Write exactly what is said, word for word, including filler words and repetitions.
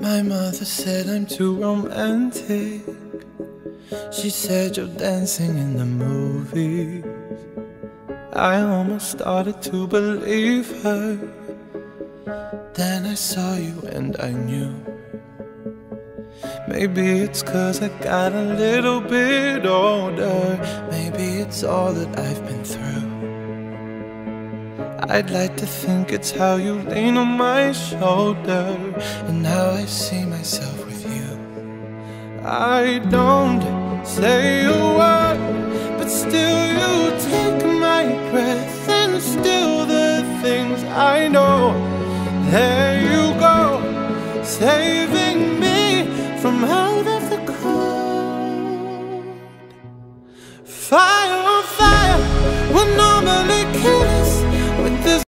My mother said I'm too romantic. She said you're dancing in the movies. I almost started to believe her. Then I saw you and I knew. Maybe it's 'cause I got a little bit older. Maybe it's all that I've been through. I'd like to think it's how you lean on my shoulder, and how I see myself with you. I don't say a word, but still you take my breath, and still the things I know. There you go, say